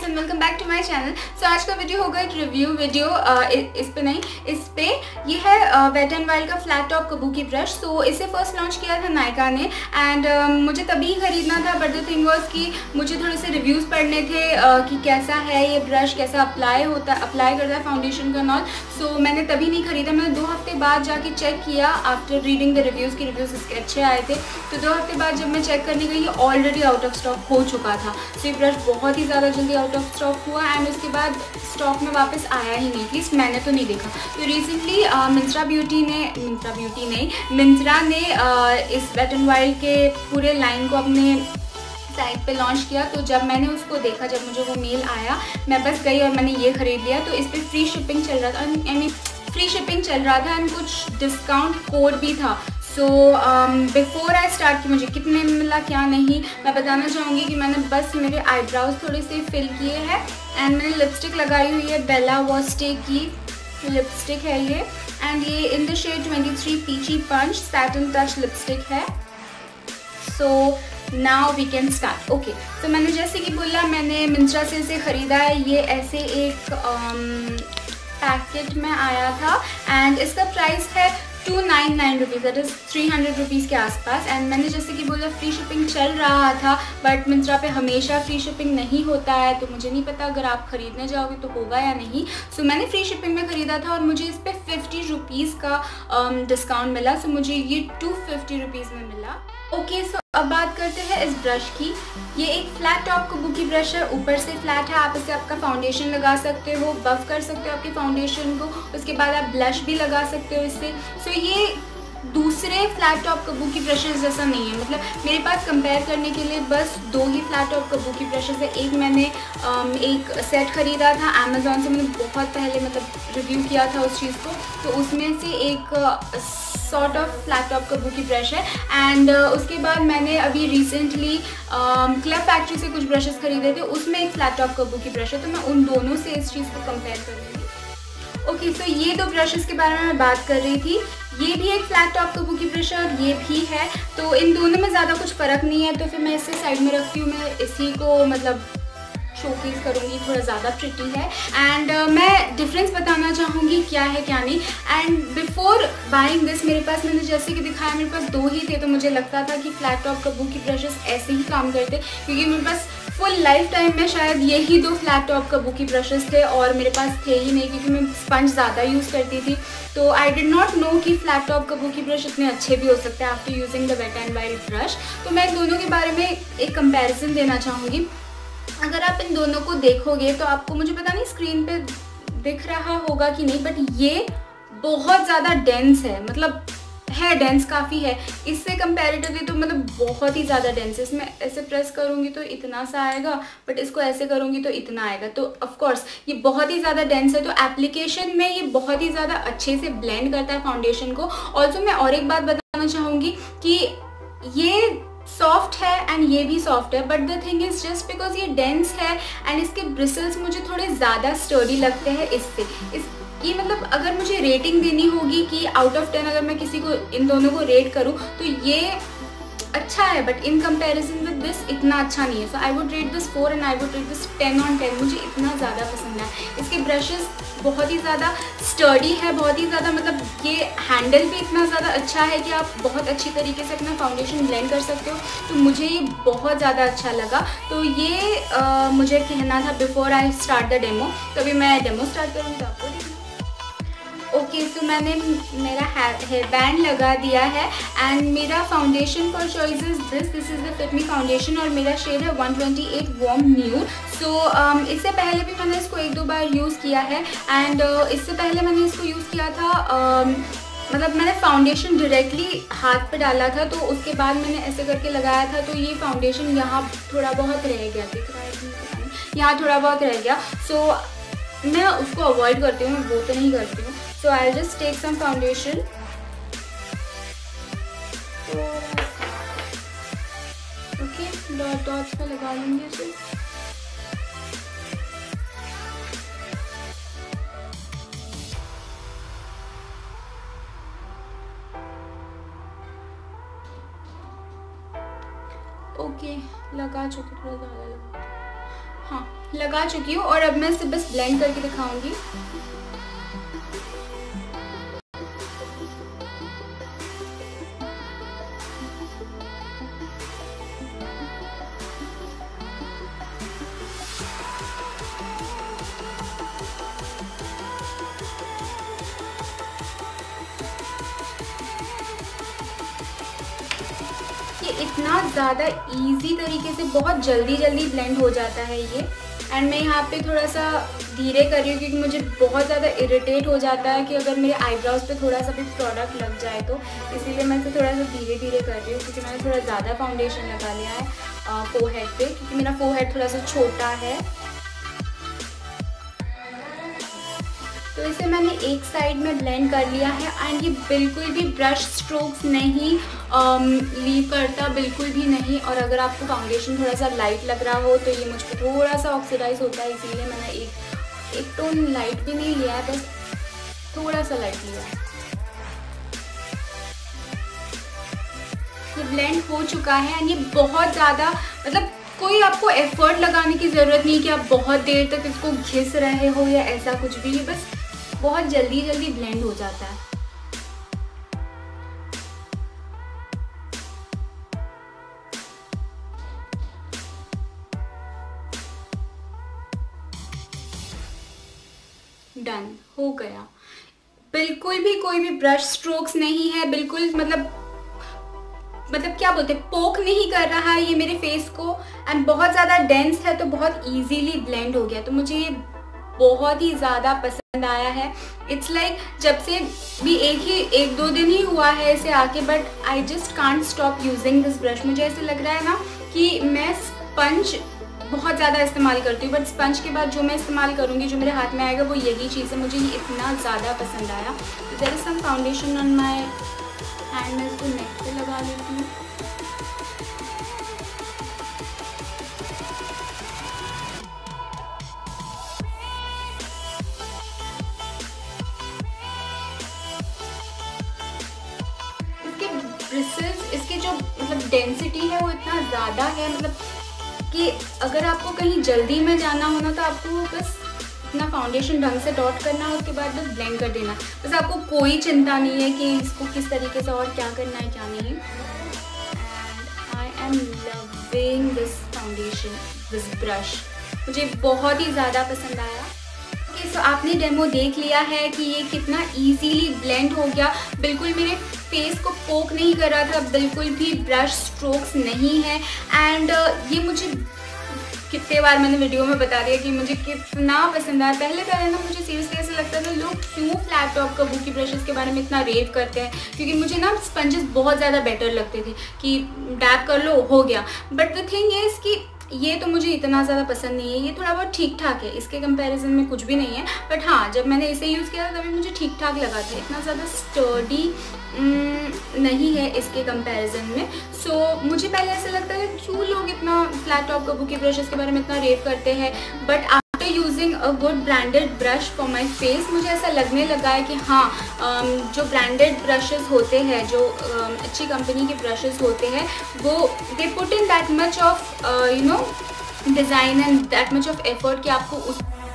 Guys and welcome back to my channel. So आज का video होगा एक रिव्यू वीडियो, इस पे ये है वेट एंड वाइल्ड का flat top kabuki brush. So इसे फर्स्ट लॉन्च किया था नायका ने एंड मुझे तभी खरीदना था, बट द थिंग वाज कि मुझे थोड़े से रिव्यूज़ पढ़ने थे कि कैसा है ये ब्रश, कैसा अप्लाई करता है फाउंडेशन का नॉल। सो मैंने तभी नहीं खरीदा, मैंने 2 हफ्ते बाद जाके चेक किया आफ्टर रीडिंग द रिव्यूज़ की रिव्यूज़ इसके अच्छे आए थे। तो 2 हफ्ते बाद जब मैं चेक करने गई ऑलरेडी आउट ऑफ स्टॉक हो चुका था। सो ये ब्रश बहुत ही ज़्यादा जल्दी आउट ऑफ स्टॉक हुआ एंड उसके बाद स्टॉक में वापस आया ही नहीं, प्लीज़ मैंने तो नहीं देखा। तो रिसेंटली मिंत्रा ने इस वेट एंड वाइल्ड के पूरे लाइन को अपने साइट पे लॉन्च किया। तो जब मैंने उसको देखा, जब मुझे वो मेल आया, मैं बस गई और मैंने ये ख़रीद लिया। तो इस पर फ्री शिपिंग चल रहा था एंड कुछ डिस्काउंट कोड भी था। सो बिफोर आई स्टार्ट कि मुझे कितने मिला क्या नहीं, मैं बताना चाहूँगी कि मैंने बस मेरे आईब्राउज थोड़े से फिल किए हैं एंड मैंने लिपस्टिक लगाई हुई है, बेला वोस्टे की लिपस्टिक है ये एंड ये in the shade 23 peachy punch satin touch lipstick है। So now we can start. Okay, तो मैंने जैसे कि बोला, मैंने मिंत्रा से इसे ख़रीदा है। ये ऐसे एक पैकेट में आया था एंड इसका प्राइस है 299 रुपीज़, दैट इज़ 300 रुपीज़ के आसपास। एंड मैंने जैसे कि बोला फ्री शिपिंग चल रहा था, बट मिंत्रा पे हमेशा फ्री शिपिंग नहीं होता है, तो मुझे नहीं पता अगर आप ख़रीदने जाओगे तो होगा या नहीं। सो मैंने फ्री शिपिंग में ख़रीदा था और मुझे इस पर 50 रुपीज़ का डिस्काउंट मिला। सो मुझे ये 250 रुपीज़ में मिला। ओके, सो अब बात करते हैं इस ब्रश की। ये एक फ्लैट टॉप कबूकी ब्रश है, ऊपर से फ्लैट है। आप इसे आपका फाउंडेशन लगा सकते हो, बफ कर सकते हो आपके फाउंडेशन को, उसके बाद आप ब्लश भी लगा सकते हो इससे। सो ये दूसरे फ्लैट टॉप कबूकी ब्रशेज़ जैसा नहीं है, मतलब मेरे पास कंपेयर करने के लिए बस 2 ही फ्लैट टॉप कबूकी ब्रशेज़ है। एक मैंने एक सेट ख़रीदा था अमेज़ॉन से, मैंने बहुत पहले मतलब रिव्यू किया था उस चीज़ को, तो उसमें से एक sort of flat top kabuki brush है। एंड उसके बाद मैंने अभी रिसेंटली क्लब फैक्ट्री से कुछ ब्रशेज़ ख़रीदे थे, उसमें एक फ्लैट टॉप कबूकी ब्रश है। तो मैं उन दोनों से इस चीज़ को कंपेयर करूँगी। ओके, सो ये 2 ब्रशेज़ के बारे में मैं बात कर रही थी। ये भी एक फ्लैट टॉप कबूकी ब्रश है और ये भी है, तो इन दोनों में ज़्यादा कुछ फ़र्क नहीं है। तो फिर मैं इसे साइड में रखती हूँ, मैं इसी को मतलब शोपीस करूँगी, थोड़ा ज़्यादा प्रिटी है। एंड मैं डिफरेंस बताना चाहूँगी क्या है क्या नहीं। एंड बिफोर बाइंग दिस मेरे पास, मैंने जैसे कि दिखाया मेरे पास 2 ही थे, तो मुझे लगता था कि फ्लैट टॉप कबूकी ब्रशेस ऐसे ही काम करते, क्योंकि मेरे पास फुल लाइफ टाइम में शायद यही 2 फ्लैट टॉप कबूकी ब्रशेस थे और मेरे पास थे ही नहीं, क्योंकि मैं स्पंज ज़्यादा यूज़ करती थी। तो आई डिड नॉट नो कि फ्लैट टॉप कबूकी ब्रश इतने अच्छे भी हो सकते हैं after using the wet and wild brush. तो मैं इन दोनों के बारे में एक कंपैरिजन देना चाहूँगी। अगर आप इन दोनों को देखोगे तो आपको, मुझे पता नहीं स्क्रीन पे दिख रहा होगा कि नहीं, बट ये बहुत ज़्यादा डेंस है, मतलब है डेंस काफ़ी है इससे कंपैरेटिवली, तो मतलब बहुत ही ज़्यादा डेंस है। इसमें ऐसे प्रेस करूँगी तो इतना सा आएगा, बट इसको ऐसे करूँगी तो इतना आएगा। तो ऑफकोर्स ये बहुत ही ज़्यादा डेंस है, तो एप्लीकेशन में ये बहुत ही ज़्यादा अच्छे से ब्लेंड करता है फाउंडेशन को। ऑल्सो मैं और एक बात बताना चाहूँगी कि ये सॉफ्ट है एंड ये भी सॉफ्ट है, but the thing is just because ये डेंस है एंड इसके ब्रिसल्स मुझे थोड़े ज़्यादा स्टर्डी लगते हैं इससे। ये मतलब अगर मुझे रेटिंग देनी होगी कि आउट ऑफ 10 अगर मैं किसी को इन दोनों को रेट करूँ तो ये अच्छा है, but in comparison with this इतना अच्छा नहीं है। So I would rate this 4 and I would rate this 10 on 10। मुझे इतना ज़्यादा पसंद है। इसके ब्रशेस बहुत ही ज़्यादा स्टर्डी है, बहुत ही ज़्यादा, मतलब ये हैंडल भी इतना ज़्यादा अच्छा है कि आप बहुत अच्छी तरीके से अपना फाउंडेशन ब्लेंड कर सकते हो। तो मुझे ये बहुत ज़्यादा अच्छा लगा। तो ये मुझे कहना था before I start the demo, तभी मैं डेमो स्टार्ट करूँगी आपको। ओके, सो मैंने मेरा हेयर बैंड लगा दिया है एंड मेरा foundation for choice is this is the fit me foundation और मेरा शेड है 128 वार्म न्यूड। सो इससे पहले भी मैंने इसको 1-2 बार यूज़ किया है एंड इससे पहले मैंने इसको यूज़ किया था, मतलब मैंने फाउंडेशन डायरेक्टली हाथ पे डाला था, तो उसके बाद मैंने ऐसे करके लगाया था, तो ये फाउंडेशन यहाँ थोड़ा बहुत रह गया, दिख रहा है यहाँ थोड़ा बहुत रह गया। सो मैं उसको अवॉइड करती हूँ, वो तो नहीं करती हूँ। So I'll just take some foundation. Okay, dot dots पे लगा लेंगे इसे। Okay, लगा चुकी, थोड़ा ज़्यादा लगा। हाँ लगा चुकी हूँ और अब मैं इसे बस ब्लेंड करके दिखाऊंगी। इतना ज़्यादा इजी तरीके से बहुत जल्दी जल्दी ब्लेंड हो जाता है ये। एंड मैं यहाँ पे थोड़ा सा धीरे कर रही हूँ क्योंकि मुझे बहुत ज़्यादा इरिटेट हो जाता है कि अगर मेरे आईब्रोज पे थोड़ा सा भी प्रोडक्ट लग जाए तो, इसीलिए मैं इसे थोड़ा सा धीरे धीरे कर रही हूँ क्योंकि मैंने थोड़ा ज़्यादा फाउंडेशन लगा लिया है फोरहेड पे क्योंकि मेरा फोरहेड थोड़ा सा छोटा है। तो इसे मैंने एक साइड में ब्लेंड कर लिया है एंड ये बिल्कुल भी ब्रश स्ट्रोक्स नहीं लीव करता, बिल्कुल भी नहीं। और अगर आपको फाउंडेशन थोड़ा सा लाइट लग रहा हो तो ये मुझ पर थोड़ा सा ऑक्सीडाइज होता है, इसीलिए मैंने एक टोन लाइट भी नहीं लिया है, बस थोड़ा सा लाइट लिया है। ये ब्लेंड हो चुका है एंड ये बहुत ज़्यादा मतलब कोई आपको एफर्ट लगाने की ज़रूरत नहीं कि आप बहुत देर तक इसको घिस रहे हो या ऐसा कुछ भी, बस बहुत जल्दी जल्दी ब्लेंड हो जाता है। डन हो गया, बिल्कुल भी कोई भी ब्रश स्ट्रोक्स नहीं है, बिल्कुल मतलब क्या बोलते हैं, पोक नहीं कर रहा है ये मेरे फेस को। एंड बहुत ज़्यादा डेंस है तो बहुत इजीली ब्लेंड हो गया, तो मुझे ये बहुत ही ज़्यादा पसंद आया है। इट्स लाइक जब से भी एक दो दिन ही हुआ है इसे आके, but I just can't stop using this brush. मुझे ऐसे लग रहा है ना कि मैं स्पंज बहुत ज़्यादा इस्तेमाल करती हूँ, बट स्पंज के बाद जो मैं इस्तेमाल करूँगी, जो मेरे हाथ में आएगा वो यही चीज़ है। मुझे ये इतना ज़्यादा पसंद आया। There is some foundation on my hand, मैं इसको नेक पे लगा लेती हूँ। इसके ब्रिसेस, इसकी जो मतलब डेंसिटी है वो इतना ज़्यादा है मतलब कि अगर आपको कहीं जल्दी में जाना हो ना तो आपको बस अपना फाउंडेशन ढंग से डॉट करना है, उसके बाद बस ब्लेंड कर देना। बस आपको कोई चिंता नहीं है कि इसको किस तरीके से और क्या करना है क्या नहीं। And I am loving this foundation, this brush मुझे बहुत ही ज़्यादा पसंद आया। ओके सो आपने डेमो देख लिया है कि ये कितना ईजीली ब्लेंड हो गया, बिल्कुल मेरे फेस को पोक नहीं कर रहा था, बिल्कुल भी ब्रश स्ट्रोक्स नहीं है। एंड ये मुझे कितने बार मैंने वीडियो में बता दिया कि मुझे कितना पसंद आया। पहले ना मुझे सीरियसली ऐसा लगता था लोग क्यों flat top kabuki brushes के बारे में इतना रेव करते हैं, क्योंकि मुझे ना स्पंजेस बहुत ज़्यादा बेटर लगते थे कि डैप कर लो हो गया। बट द थिंग इज़ कि ये तो मुझे इतना ज़्यादा पसंद नहीं है, ये थोड़ा बहुत ठीक ठाक है, इसके कंपैरिजन में कुछ भी नहीं है। बट हाँ जब मैंने इसे यूज़ किया था तभी मुझे ठीक ठाक लगा था, इतना ज़्यादा स्टर्डी नहीं है इसके कंपैरिजन में। सो मुझे पहले ऐसा लगता था क्यों लोग इतना flat top kabuki brushes के बारे में इतना रेव करते हैं, but after using a good branded brush for my face मुझे ऐसा लगने लगा है कि हाँ जो ब्रांडेड ब्रशेस होते हैं, जो अच्छी कंपनी के ब्रशेस होते हैं, वो they put in that much of you know design and that much of effort कि आपको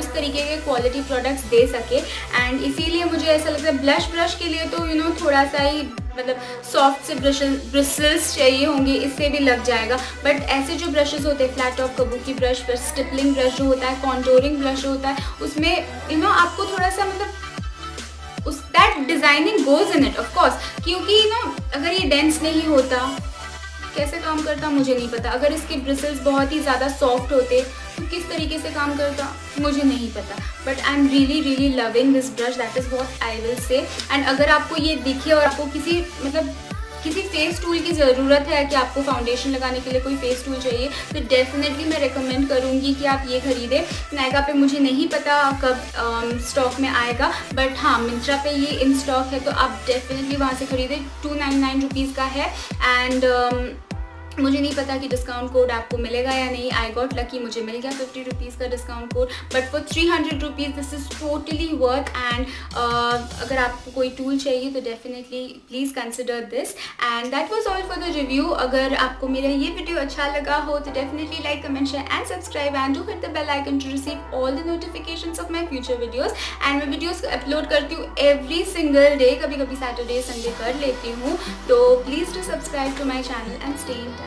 उस तरीके के क्वालिटी प्रोडक्ट्स दे सके। एंड इसीलिए मुझे ऐसा लगता है ब्लश ब्रश के लिए तो यू नो थोड़ा सा ही मतलब सॉफ्ट से ब्रिसल्स चाहिए होंगे, इससे भी लग जाएगा। बट ऐसे जो ब्रशेस होते हैं फ्लैट टॉप कबूकी ब्रश पर, स्टिपलिंग ब्रश जो होता है, कॉन्टोरिंग ब्रश होता है, उसमें यू नो आपको थोड़ा सा मतलब उस that designing goes in it of course, क्योंकि यू नो अगर ये डेंस नहीं होता कैसे काम करता मुझे नहीं पता, अगर इसके ब्रिसल्स बहुत ही ज़्यादा सॉफ्ट होते तो किस तरीके से काम करता मुझे नहीं पता। But I am really really loving this brush, that is what I will say. And अगर आपको ये दिखे और आपको किसी फेस टूल की ज़रूरत है कि आपको फाउंडेशन लगाने के लिए कोई फेस टूल चाहिए, तो डेफिनेटली मैं रेकमेंड करूँगी कि आप ये ख़रीदें। नायका पे मुझे नहीं पता कब स्टॉक में आएगा, बट हाँ मिंत्रा पे ये इन स्टॉक है तो आप डेफिनेटली वहाँ से ख़रीदें। 299 रुपीज़ का है एंड मुझे नहीं पता कि डिस्काउंट कोड आपको मिलेगा या नहीं. आई गॉट लकी, मुझे मिल गया 50 रुपीज़ का discount code. But for 300 rupees this is totally worth. And अगर आपको कोई टूल चाहिए तो definitely please consider this. And that was all for the review. अगर आपको मेरा ये वीडियो अच्छा लगा हो तो definitely like, comment, share and subscribe and do hit the bell icon to receive all the notifications of my future videos. And मैं videos upload करती हूँ एवरी सिंगल डे, कभी कभी सैटरडे संडे कर लेती हूँ. तो please do subscribe to my channel and stay in touch.